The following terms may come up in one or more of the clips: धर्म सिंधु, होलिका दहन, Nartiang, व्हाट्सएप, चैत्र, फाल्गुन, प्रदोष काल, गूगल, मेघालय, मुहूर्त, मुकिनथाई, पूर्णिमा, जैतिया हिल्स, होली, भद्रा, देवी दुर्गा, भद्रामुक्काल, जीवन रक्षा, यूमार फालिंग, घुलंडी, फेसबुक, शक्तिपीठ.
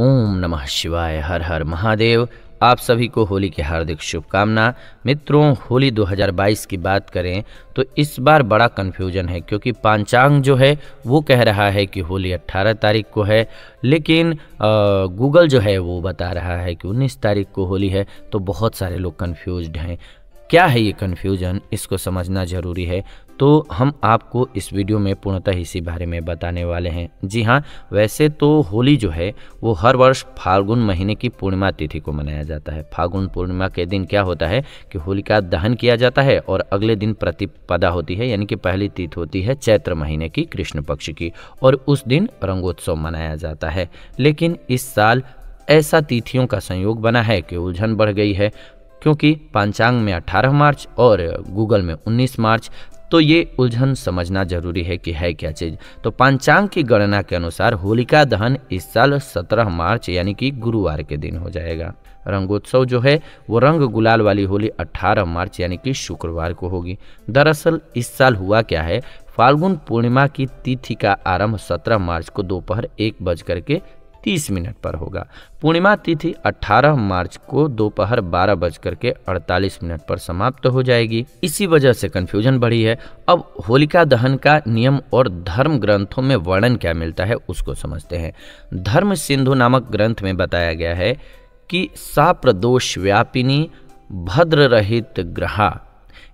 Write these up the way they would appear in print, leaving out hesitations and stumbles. ओम नमः शिवाय। हर हर महादेव। आप सभी को होली की हार्दिक शुभकामना। मित्रों, होली 2022 की बात करें तो इस बार बड़ा कन्फ्यूजन है, क्योंकि पंचांग जो है वो कह रहा है कि होली 18 तारीख को है, लेकिन गूगल जो है वो बता रहा है कि 19 तारीख को होली है। तो बहुत सारे लोग कन्फ्यूज्ड हैं। क्या है ये कन्फ्यूजन, इसको समझना ज़रूरी है। तो हम आपको इस वीडियो में पूर्णतः इसी बारे में बताने वाले हैं। जी हाँ, वैसे तो होली जो है वो हर वर्ष फाल्गुन महीने की पूर्णिमा तिथि को मनाया जाता है। फाल्गुन पूर्णिमा के दिन क्या होता है कि होलिका दहन किया जाता है और अगले दिन प्रतिपदा होती है, यानी कि पहली तिथि होती है चैत्र महीने की कृष्ण पक्ष की, और उस दिन रंगोत्सव मनाया जाता है। लेकिन इस साल ऐसा तिथियों का संयोग बना है कि उलझन बढ़ गई है, क्योंकि पंचांग में 18 मार्च और गूगल में 19 मार्च। तो ये उलझन समझना जरूरी है कि है क्या चीज़। तो पंचांग की गणना के अनुसार होलिका दहन इस साल 17 मार्च यानी कि गुरुवार के दिन हो जाएगा। रंगोत्सव जो है वो रंग गुलाल वाली होली 18 मार्च यानी कि शुक्रवार को होगी। दरअसल इस साल हुआ क्या है, फाल्गुन पूर्णिमा की तिथि का आरंभ 17 मार्च को दोपहर 1:30 पर होगा। पूर्णिमा तिथि 18 मार्च को दोपहर 12:48 पर समाप्त हो जाएगी। इसी वजह से कन्फ्यूजन बढ़ी है। अब होलिका दहन का नियम और धर्म ग्रंथों में वर्णन क्या मिलता है उसको समझते हैं। धर्म सिंधु नामक ग्रंथ में बताया गया है कि सा प्रदोष व्यापिनी भद्र रहित ग्रहा,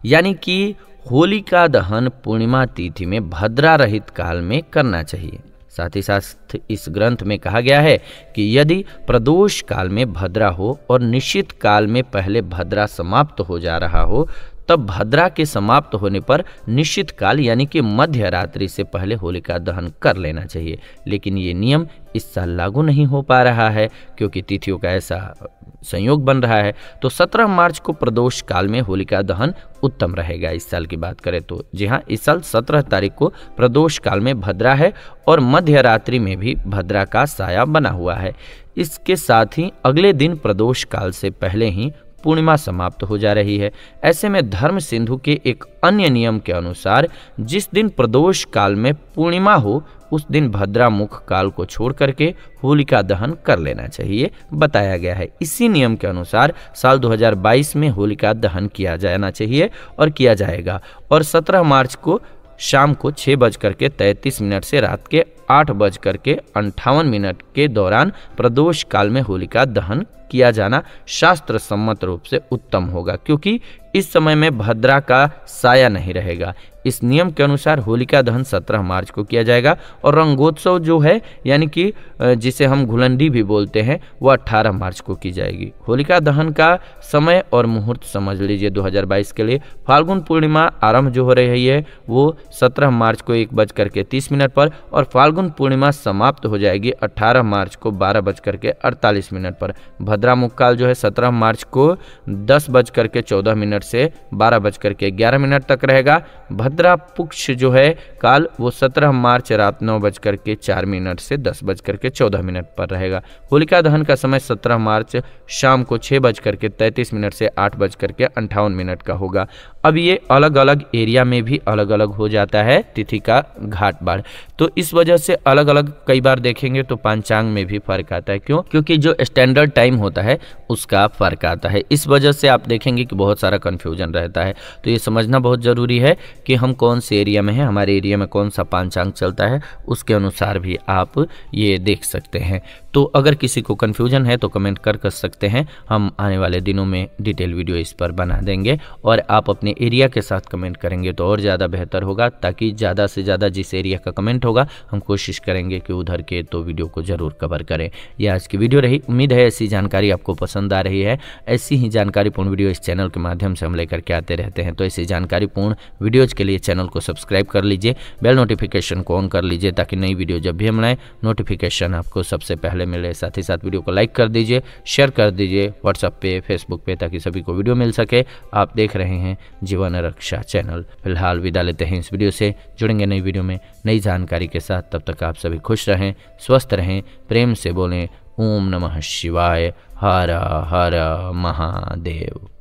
यानी कि होलिका दहन पूर्णिमा तिथि में भद्रा रहित काल में करना चाहिए। साथ ही साथ इस ग्रंथ में कहा गया है कि यदि प्रदोष काल में भद्रा हो और निश्चित काल में पहले भद्रा समाप्त हो जा रहा हो, तब भद्रा के समाप्त होने पर निश्चित काल यानी कि मध्य रात्रि से पहले होलिका दहन कर लेना चाहिए। लेकिन ये नियम इस साल लागू नहीं हो पा रहा है, क्योंकि तिथियों का ऐसा संयोग बन रहा है। तो 17 मार्च को प्रदोष काल में होलिका दहन उत्तम रहेगा इस साल की बात करें तो। जी हाँ, इस साल 17 तारीख को प्रदोष काल में भद्रा है और मध्य रात्रि में भी भद्रा का साया बना हुआ है। इसके साथ ही अगले दिन प्रदोष काल से पहले ही पूर्णिमा समाप्त हो जा रही है। ऐसे में धर्म सिंधु के एक अन्य नियम के अनुसार जिस दिन प्रदोष काल में पूर्णिमा हो उस दिन भद्रामुक्काल को छोड़ करके होलिका दहन कर लेना चाहिए बताया गया है। इसी नियम के अनुसार साल 2022 में होलिका दहन किया जाना चाहिए और किया जाएगा। और 17 मार्च को शाम को 6:33 से रात के 8:58 के दौरान प्रदोष काल में होलिका दहन किया जाना शास्त्र सम्मत रूप से उत्तम होगा, क्योंकि इस समय में भद्रा का साया नहीं रहेगा। इस नियम के अनुसार होलिका दहन 17 मार्च को किया जाएगा और रंगोत्सव जो है यानी कि जिसे हम घुलंडी भी बोलते हैं वह 18 मार्च को की जाएगी। होलिका दहन का समय और मुहूर्त समझ लीजिए 2022 के लिए। फाल्गुन पूर्णिमा आरंभ जो हो रही है वो 17 मार्च को 1:30 पर और फाल्गुन पूर्णिमा समाप्त हो जाएगी 18 मार्च को 12:48 पर। भद्रामुक्काल जो है 17 मार्च को 10:14 से 12:11 तक रहेगा। भद्रा पक्ष जो है काल वो 17 मार्च रात 9:04 से 10:14 पर रहेगा। होलिका दहन का समय 17 मार्च शाम को 6:33 से 8:58 का होगा। अब ये अलग अलग एरिया में भी अलग अलग हो जाता है तिथि का घाट बार, तो इस वजह से अलग अलग कई बार देखेंगे तो पंचांग में भी फर्क आता है। क्यों? क्योंकि जो स्टैंडर्ड टाइम होता है उसका फर्क आता है। इस वजह से आप देखेंगे कि बहुत सारा कन्फ्यूजन रहता है। तो ये समझना बहुत ज़रूरी है कि हम कौन से एरिया में हैं, हमारे एरिया में कौन सा पंचांग चलता है, उसके अनुसार भी आप ये देख सकते हैं। तो अगर किसी को कन्फ्यूजन है तो कमेंट कर सकते हैं। हम आने वाले दिनों में डिटेल वीडियो इस पर बना देंगे और आप अपने एरिया के साथ कमेंट करेंगे तो और ज़्यादा बेहतर होगा, ताकि ज़्यादा से ज़्यादा जिस एरिया का कमेंट होगा हम कोशिश करेंगे कि उधर के तो वीडियो को ज़रूर कवर करें। यह आज की वीडियो रही। उम्मीद है ऐसी जानकारी आपको पसंद आ रही है। ऐसी ही जानकारीपूर्ण वीडियो इस चैनल के माध्यम से हम लेकर के आते रहते हैं। तो ऐसी जानकारीपूर्ण वीडियोज़ के लिए चैनल को सब्सक्राइब कर लीजिए, बेल नोटिफिकेशन को ऑन कर लीजिए, ताकि नई वीडियो जब भी हम लाएँ नोटिफिकेशन आपको सबसे पहले मिले। साथ ही साथ वीडियो को लाइक कर दीजिए, शेयर कर दीजिए व्हाट्सएप पे, फेसबुक पे, ताकि सभी को वीडियो मिल सके। आप देख रहे हैं जीवन रक्षा चैनल। फिलहाल विदा लेते हैं इस वीडियो से। जुड़ेंगे नई वीडियो में नई जानकारी के साथ। तब तक आप सभी खुश रहें, स्वस्थ रहें, प्रेम से बोलें ओम नमः शिवाय। हर हर महादेव।